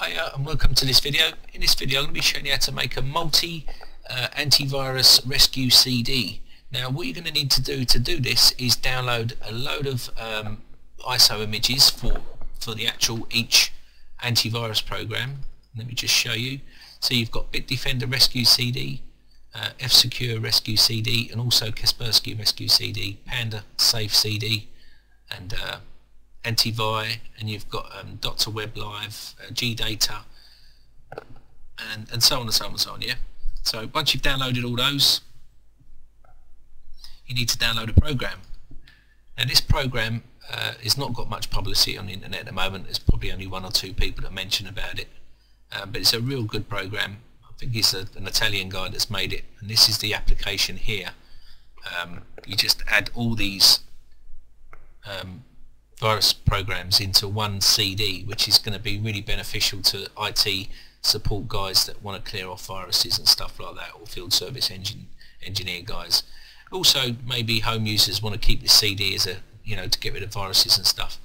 Hiya and welcome to this video. In this video I'm going to be showing you how to make a multi-antivirus rescue CD. Now what you're going to need to do this is download a load of ISO images for the actual each antivirus program. Let me just show you. So you've got Bitdefender rescue CD, F-Secure rescue CD, and also Kaspersky rescue CD, Panda safe CD, and AntiVir, and you've got Dr. Web Live, GData, and so on and so on and so on, yeah? So once you've downloaded all those, you need to download a program. Now this program has not got much publicity on the internet at the moment. There's probably only one or two people that mention about it, but it's a real good program. I think it's an Italian guy that's made it, and this is the application here. You just add all these virus programs into one CD, which is going to be really beneficial to IT support guys that want to clear off viruses and stuff like that, or field service engineer guys. Also, maybe home users want to keep the CD as a, you know, to get rid of viruses and stuff.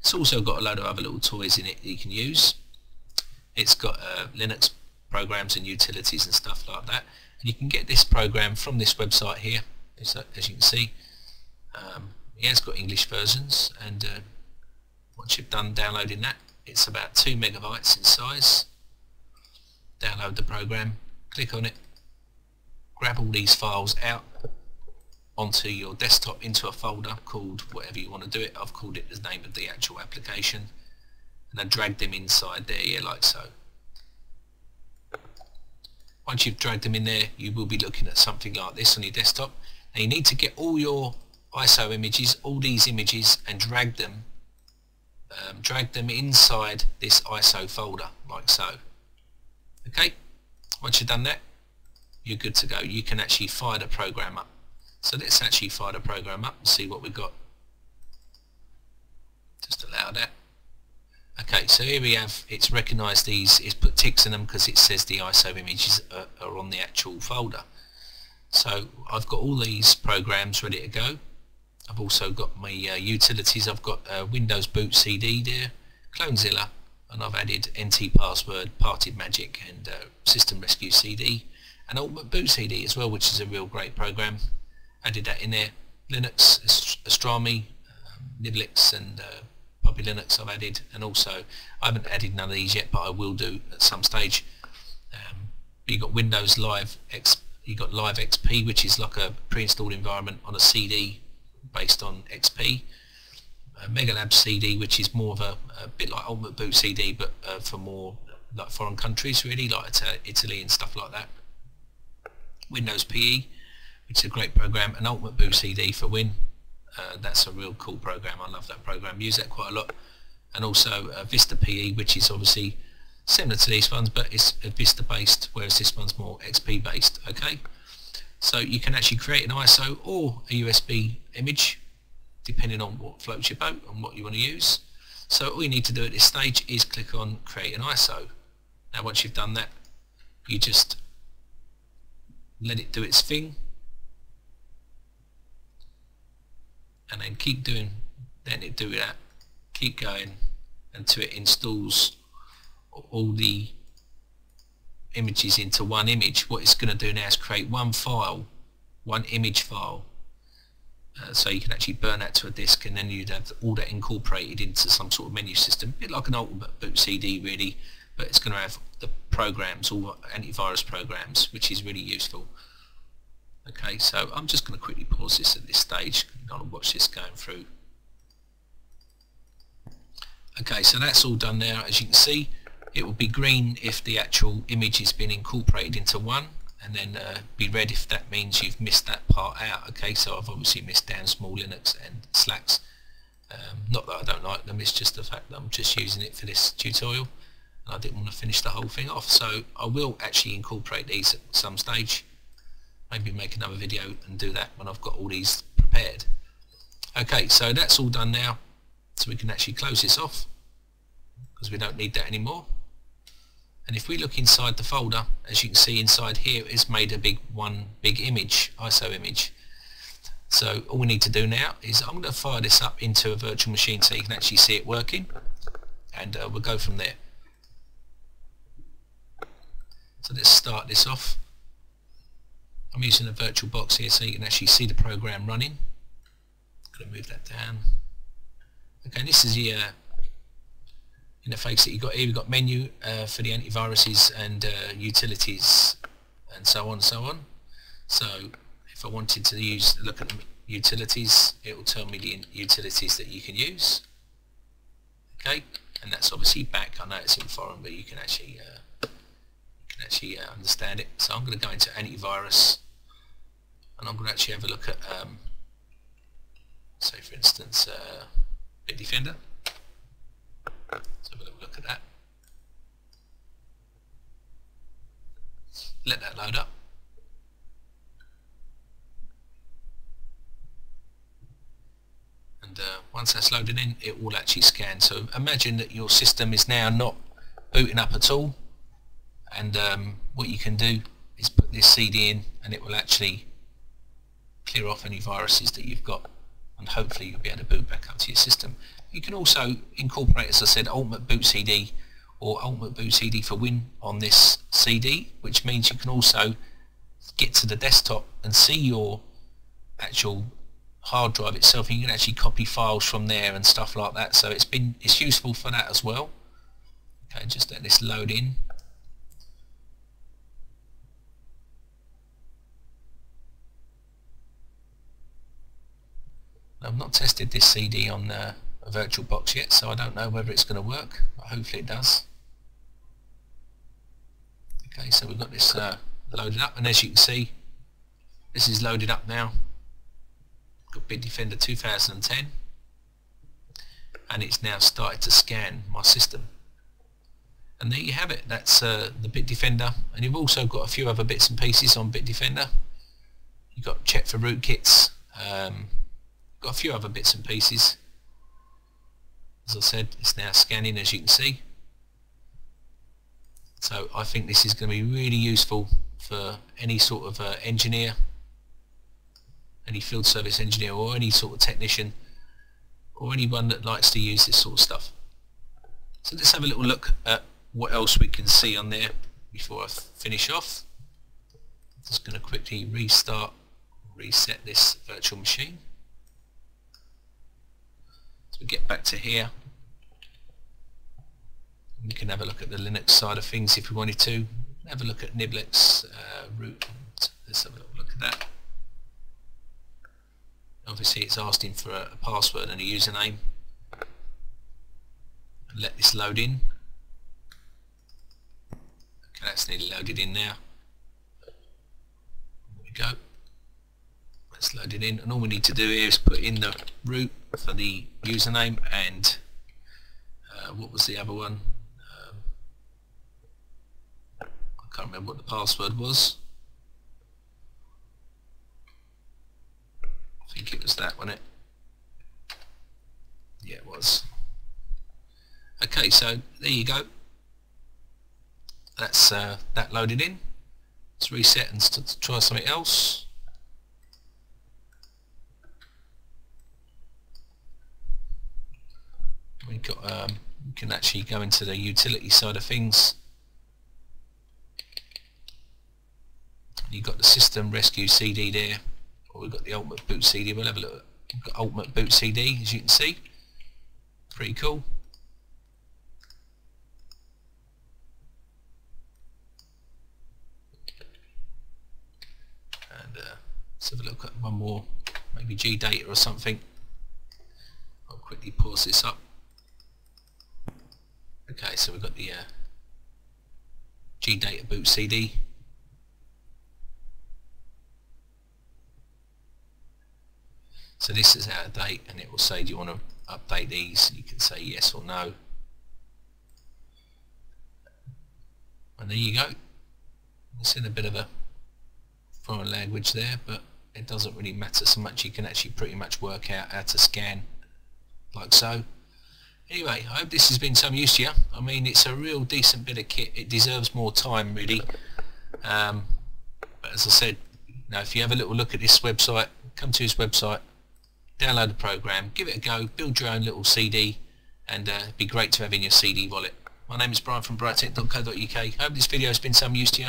It's also got a load of other little toys in it that you can use. It's got Linux programs and utilities and stuff like that. And you can get this program from this website here, as you can see. Yeah, it's got English versions, and once you've done downloading that, it's about 2 megabytes in size. Download the program, click on it, grab all these files out onto your desktop into a folder called whatever you want to do it. I've called it the name of the actual application, and then drag them inside there, yeah, like so. Once you've dragged them in there, you will be looking at something like this on your desktop. Now you need to get all your ISO images, all these images, and drag them inside this ISO folder, like so. Okay, once you've done that, you're good to go. You can actually fire the program up. So let's actually fire the program up and see what we've got. Just allow that. Okay, so here we have, it's recognized these, it's put ticks in them because it says the ISO images are on the actual folder. So I've got all these programs ready to go. I've also got my utilities. I've got Windows Boot CD there, Clonezilla, and I've added NT Password, Parted Magic, and System Rescue CD, and Ultimate Boot CD as well, which is a real great program. Added that in there. Linux, Austrumi, Niblex, and Puppy Linux I've added, and also I haven't added none of these yet, but I will do at some stage. You've got Windows LiveXP. You've got LiveXP, which is like a pre-installed environment on a CD based on XP. MegaLab CD, which is more of a bit like Ultimate Boot CD, but for more like foreign countries, really, like Italy and stuff like that. Windows PE, which is a great program, and Ultimate Boot CD for Win. That's a real cool program. I love that program. Use that quite a lot. And also Vista PE, which is obviously similar to these ones, but it's Vista based, whereas this one's more XP based. Okay, so you can actually create an ISO or a USB image depending on what floats your boat and what you want to use. So all you need to do at this stage is click on create an ISO. Now once you've done that, you just let it do its thing, and then keep doing, let it do that, keep going until it installs all the images into one image. What it's going to do now is create one file, one image file, so you can actually burn that to a disk, and then you'd have all that incorporated into some sort of menu system, a bit like an Ultimate Boot CD really, but it's going to have the programs, all the antivirus programs, which is really useful. Okay, so I'm just going to quickly pause this at this stage. I'll watch this going through. Okay, so that's all done now, as you can see. It will be green if the actual image has been incorporated into one, and then be red if that means you've missed that part out. Okay, so I've obviously missed Damn Small Linux and Slax. Not that I don't like them, it's just the fact that I'm just using it for this tutorial, and I didn't want to finish the whole thing off. So I will actually incorporate these at some stage. Maybe make another video and do that when I've got all these prepared. Okay, so that's all done now. So we can actually close this off because we don't need that anymore. And if we look inside the folder, as you can see inside here, it's made a one big image, ISO image. So all we need to do now is I'm going to fire this up into a virtual machine so you can actually see it working, and we'll go from there. So let's start this off. I'm using a virtual box here so you can actually see the program running. I'm going to move that down. Okay, this is the interface that you've got here. We've got menu for the antiviruses and utilities and so on and so on. So if I wanted to look at utilities, it will tell me the utilities that you can use. Okay, and that's obviously back. I know it's in foreign, but you can actually understand it. So I'm going to go into antivirus, and I'm going to actually have a look at, say for instance, Bitdefender. Let's have a little look at that. Let that load up. And once that's loaded in, it will actually scan. So imagine that your system is now not booting up at all, and what you can do is put this CD in and it will actually clear off any viruses that you've got, and hopefully you'll be able to boot back up to your system. You can also incorporate, as I said, Ultimate Boot CD or Ultimate Boot CD for Win on this CD, which means you can also get to the desktop and see your actual hard drive itself. You can actually copy files from there and stuff like that, so it's useful for that as well. Okay, just let this load in. I've not tested this CD on a virtual box yet, so I don't know whether it's going to work, but hopefully it does. Okay, so we've got this loaded up, and as you can see, this is loaded up now. Bitdefender 2010, and it's now started to scan my system. And there you have it. That's the Bitdefender, and you've also got a few other bits and pieces on Bitdefender. You've got check for rootkits, got a few other bits and pieces. As I said, it's now scanning, as you can see. So I think this is going to be really useful for any sort of engineer, any field service engineer, or any sort of technician, or anyone that likes to use this sort of stuff. So let's have a little look at what else we can see on there before I finish off. Just going to quickly reset this virtual machine. So we get back to here. We can have a look at the Linux side of things if we wanted to. Have a look at Niblex root. Let's have a little look at that. Obviously it's asking for a password and a username. And let this load in. Okay, that's nearly loaded in now. There we go. That's loaded in, and all we need to do here is put in the root for the username and what was the other one? I can't remember what the password was. I think it was that, wasn't it? Yeah, it was. Okay, so there you go. That's that loaded in. Let's reset and try something else. We've got. We can actually go into the utility side of things. You've got the System Rescue CD there. We've got the Ultimate Boot CD. We'll have a look. We've got Ultimate Boot CD, as you can see. Pretty cool. And let's have a look at one more, maybe GData or something. I'll quickly pause this up. Okay, so we've got the GData Boot CD. So this is out of date, and it will say, do you want to update these? You can say yes or no. And there you go. It's in a bit of a foreign language there, but it doesn't really matter so much. You can actually pretty much work out how to scan, like so. Anyway, I hope this has been some use to you. I mean, it's a real decent bit of kit. It deserves more time, really. But as I said, now if you have a little look at this website, come to his website, download the program, give it a go, build your own little CD, and it'd be great to have in your CD wallet. My name is Brian from britec.co.uk. Hope this video has been some use to you.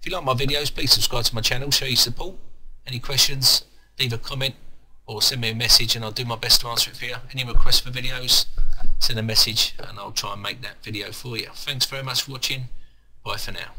If you like my videos, please subscribe to my channel, show your support. Any questions, leave a comment or send me a message and I'll do my best to answer it for you. Any requests for videos, send a message and I'll try and make that video for you. Thanks very much for watching. Bye for now.